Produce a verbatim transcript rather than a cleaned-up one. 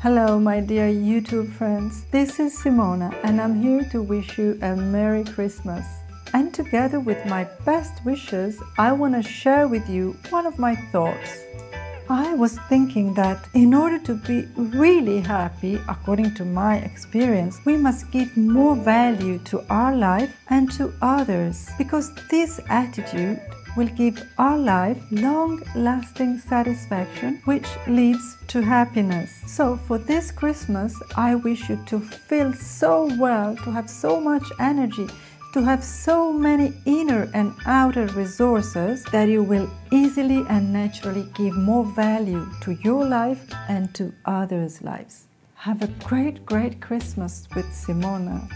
Hello my dear YouTube friends, this is Simona and I'm here to wish you a Merry Christmas. And together with my best wishes, I want to share with you one of my thoughts. I was thinking that in order to be really happy, according to my experience, we must give more value to our life and to others, because this attitude will give our life long-lasting satisfaction, which leads to happiness. So for this Christmas, I wish you to feel so well, to have so much energy, to have so many inner and outer resources that you will easily and naturally give more value to your life and to others' lives. Have a great, great Christmas with Simona.